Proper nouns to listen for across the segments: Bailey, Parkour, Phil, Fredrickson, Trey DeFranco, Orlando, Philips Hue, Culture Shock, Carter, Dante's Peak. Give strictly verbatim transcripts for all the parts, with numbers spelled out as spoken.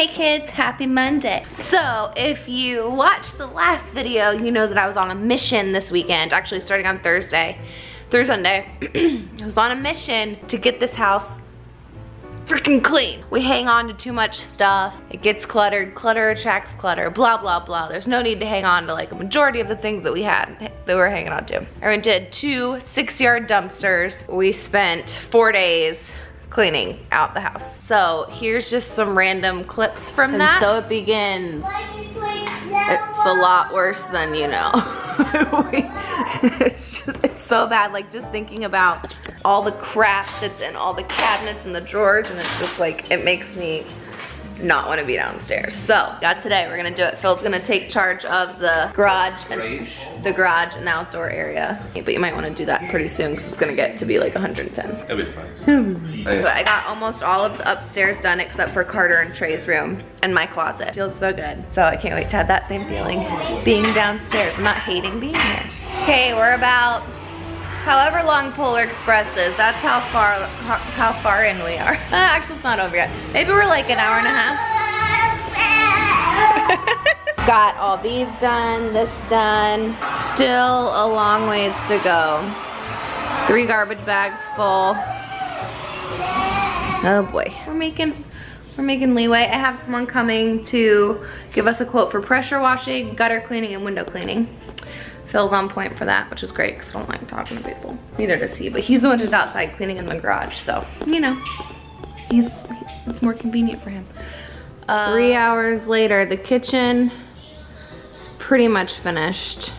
Hey kids, happy Monday. So if you watched the last video, you know that I was on a mission this weekend, actually starting on Thursday, through Sunday. I was on a mission to get this house freaking clean. We hang on to too much stuff. It gets cluttered. Clutter attracts clutter. Blah, blah, blah. There's no need to hang on to like a majority of the things that we had, that we were hanging on to. I rented two six-yard dumpsters. We spent four days cleaning out the house. So here's just some random clips from and that. And so it begins. It's a lot worse than you know. we, it's just, it's so bad. Like just thinking about all the crap that's in all the cabinets and the drawers, and it's just like, it makes me not want to be downstairs. So got today, we're gonna do it. Phil's gonna take charge of the garage and the garage and the outdoor area. But you might want to do that pretty soon because it's gonna get to be like one hundred ten. It'll be fun. But I got almost all of the upstairs done except for Carter and Trey's room and my closet. Feels so good. So I can't wait to have that same feeling being downstairs. I'm not hating being here. Okay, we're about however long Polar Express is, that's how far how far in we are. Uh, actually, it's not over yet. Maybe we're like an hour and a half. Got all these done, this done. Still a long ways to go. Three garbage bags full. Oh boy. We're making we're making leeway. I have someone coming to give us a quote for pressure washing, gutter cleaning, and window cleaning. Phil's on point for that, which is great because I don't like talking to people. Neither does he, but he's the one who's outside cleaning in the garage, so you know, he's it's more convenient for him. Uh, Three hours later, the kitchen is pretty much finished.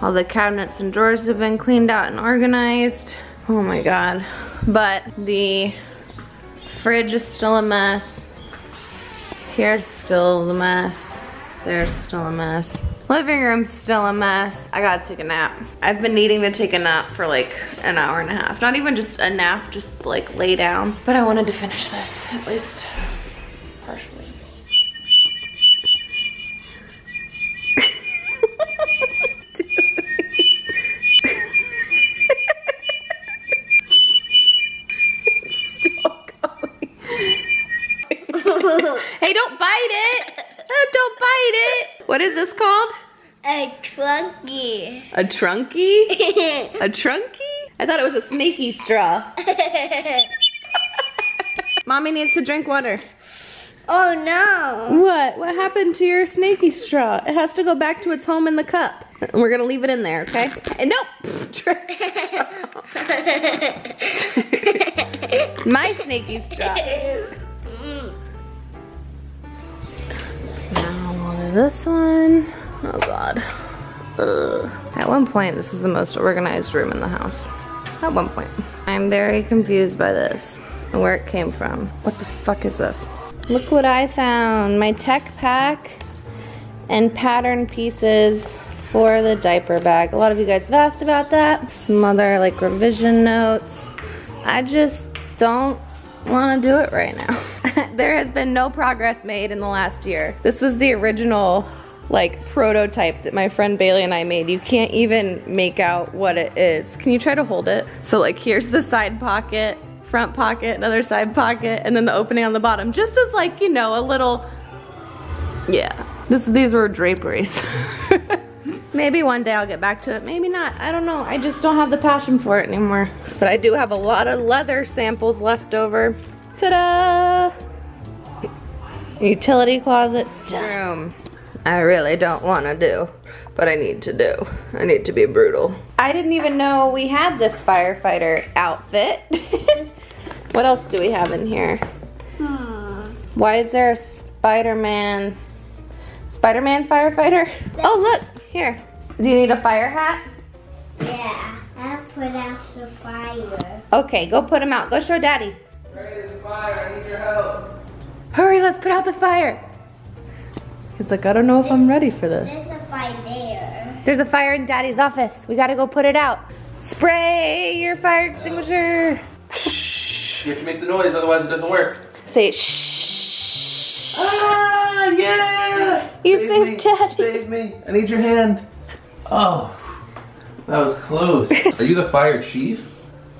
All the cabinets and drawers have been cleaned out and organized. Oh my God. But the fridge is still a mess. Here's still the mess. There's still a mess. Living room's still a mess. I gotta take a nap. I've been needing to take a nap for like an hour and a half. Not even just a nap, just like lay down. But I wanted to finish this, at least partially. It's still going. Hey, don't bite it. Don't bite it. What is this called? A trunky. A trunky? A trunky? I thought it was a snaky straw. Mommy needs to drink water. Oh no. What? What happened to your snaky straw? It has to go back to its home in the cup. We're gonna leave it in there, okay? And nope. My snaky straw. This one, oh God. Ugh. At one point, this was the most organized room in the house. At one point. I'm very confused by this and where it came from. What the fuck is this? Look what I found, my tech pack and pattern pieces for the diaper bag. A lot of you guys have asked about that. Some other like revision notes. I just don't wanna do it right now. There has been no progress made in the last year. This is the original like prototype that my friend Bailey and I made. You can't even make out what it is. Can you try to hold it? So like here's the side pocket, front pocket, another side pocket, and then the opening on the bottom. Just as like, you know, a little, yeah. This, these were draperies. Maybe one day I'll get back to it. Maybe not. I don't know. I just don't have the passion for it anymore. But I do have a lot of leather samples left over. Ta-da! Utility closet room. I really don't want to do, but I need to do. I need to be brutal. I didn't even know we had this firefighter outfit. What else do we have in here? Aww. Why is there a Spider-Man? Spider-Man firefighter? Oh, look, here. Do you need a fire hat? Yeah, I'll put out the fire. Okay, go put him out. Go show Daddy. There's a fire. I need your help. Hurry, let's put out the fire. He's like, I don't know if I'm ready for this. There's a fire there. There's a fire in Daddy's office. We gotta go put it out. Spray your fire extinguisher. Shh. You have to make the noise, otherwise it doesn't work. Say shh. Ah, yeah. You save saved me. Daddy. Save me. I need your hand. Oh, that was close. Are you the fire chief?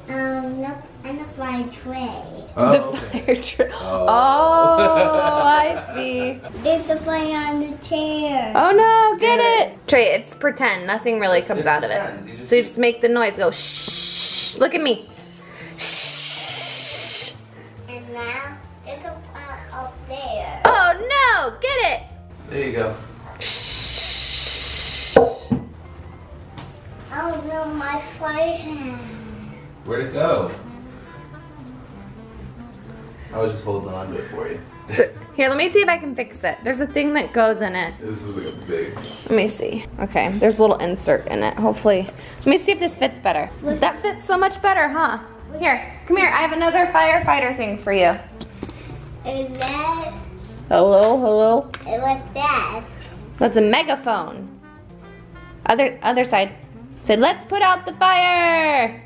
Um. nook and a fire tray. Oh, the okay. fire tray. Oh, oh I see. There's a fire on the chair. Oh no, get yeah. it. Trey, it's pretend. Nothing really it's comes out pretend. of it. You so you just make the noise. Go shh. Look at me. Shh. And now it's a fire up there. Oh no, get it. There you go. Shh. Oh no, my fire hand. Where'd it go? I was just holding on to it for you. Here, let me see if I can fix it. There's a thing that goes in it. This is like a big... Let me see. Okay, there's a little insert in it, hopefully. Let me see if this fits better. That fits so much better, huh? Here, come here. I have another firefighter thing for you. Is that... Hello, hello? What's that? That's a megaphone. Other, other side. Say, let's put out the fire!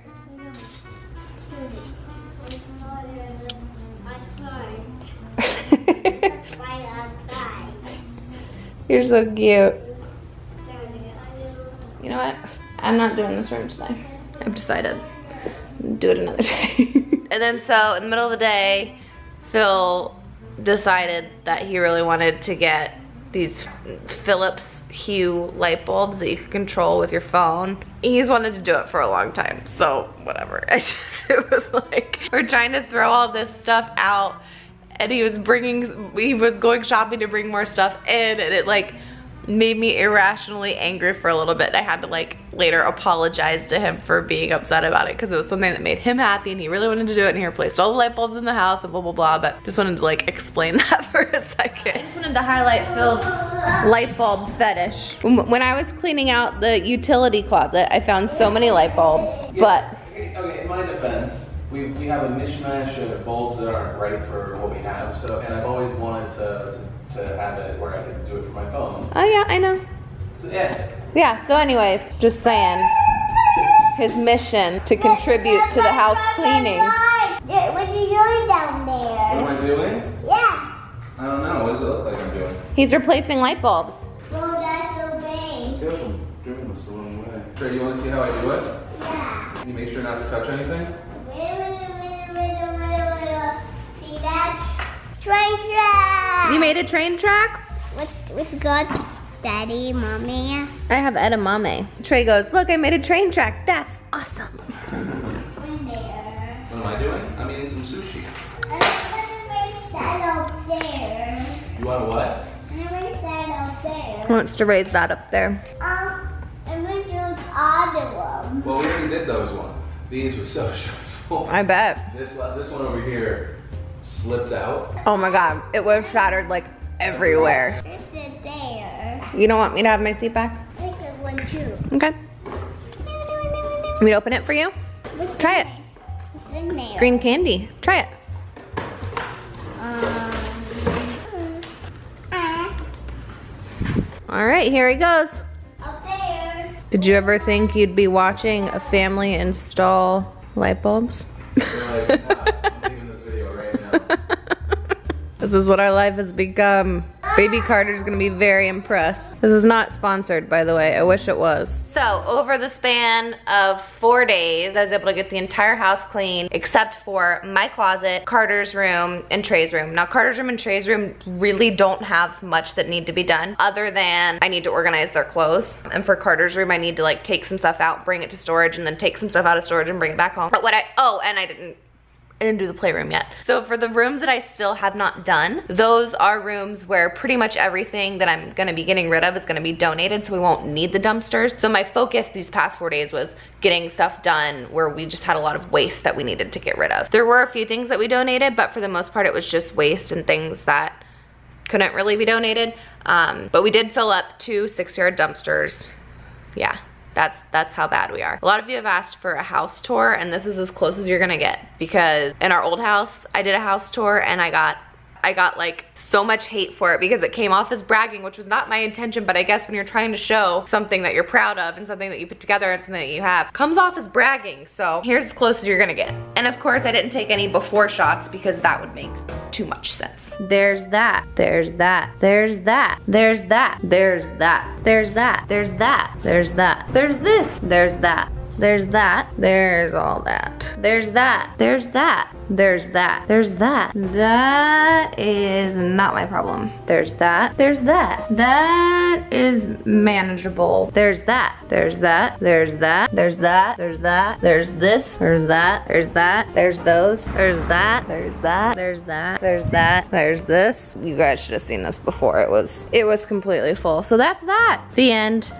You're so cute. You know what? I'm not doing this room today. I've decided. Do it another day. And then so in the middle of the day, Phil decided that he really wanted to get these Philips Hue light bulbs that you can control with your phone. He's wanted to do it for a long time, so whatever. I just, it was like, we're trying to throw all this stuff out. And he was bringing, he was going shopping to bring more stuff in, and it like made me irrationally angry for a little bit. I had to like later apologize to him for being upset about it because it was something that made him happy and he really wanted to do it, and he replaced all the light bulbs in the house and blah, blah, blah. But just wanted to like explain that for a second. I just wanted to highlight Phil's light bulb fetish. When I was cleaning out the utility closet, I found so many light bulbs, yeah. but. Okay, in my defense. We, we have a mishmash of bulbs that aren't right for what we have, so, and I've always wanted to, to, to have it where I could do it for my phone. Oh yeah, I know. So, yeah. Yeah, so anyways, just saying, his mission to contribute to the house cleaning. Yeah, what are you doing down there? What am I doing? Yeah. I don't know, what does it look like I'm doing? He's replacing light bulbs. Well, that's okay. Give him, give him the wrong way. Sure, do you want to see how I do it? Yeah. Can you make sure not to touch anything? Train track! You made a train track? What's, what's good? Daddy, mommy? I have edamame. Trey goes, look, I made a train track. That's awesome. In there. What am I doing? I'm eating some sushi. I'm going to raise that up there. You want to what? I'm going to raise that up there. He wants to raise that up there. Um, I'm going to do the other one. Well, we already did those ones. These were so stressful. I bet. This, this one over here. Slipped out. Oh my god, it was shattered like everywhere. It's there. You don't want me to have my seat back? I think I want too. Okay. Can we open it for you? What's Try it. What's in there? Green candy. Try it. Um, uh, All right, here he goes. Up there. Did you ever think you'd be watching a family install light bulbs? This is what our life has become. Baby Carter's gonna be very impressed. This is not sponsored, by the way. I wish it was. So, over the span of four days, I was able to get the entire house clean, except for my closet, Carter's room, and Trey's room. Now, Carter's room and Trey's room really don't have much that need to be done, other than I need to organize their clothes. And for Carter's room, I need to like take some stuff out, bring it to storage, and then take some stuff out of storage and bring it back home. But what I, oh, and I didn't, I didn't do the playroom yet. So for the rooms that I still have not done, those are rooms where pretty much everything that I'm gonna be getting rid of is gonna be donated, so we won't need the dumpsters. So my focus these past four days was getting stuff done where we just had a lot of waste that we needed to get rid of. There were a few things that we donated, but for the most part it was just waste and things that couldn't really be donated. Um, but we did fill up two six-yard dumpsters. Yeah. That's, that's how bad we are. A lot of you have asked for a house tour, and this is as close as you're gonna get, because in our old house, I did a house tour and I got, I got like so much hate for it because it came off as bragging, which was not my intention, but I guess when you're trying to show something that you're proud of and something that you put together and something that you have, comes off as bragging. So here's as close as you're gonna get. And of course I didn't take any before shots because that would make too much sense. There's that, there's that, there's that, there's that, there's that, there's that, there's that, there's that, there's this, there's that. There's that. There's all that. There's that. There's that. There's that. There's that. That is not my problem. There's that. There's that. That is manageable. There's that. There's that. There's that. There's that. There's that. There's this. There's that. There's that. There's those. There's that. There's that. There's that. There's that. There's this. You guys should have seen this before. It was it was completely full. So that's that. The end.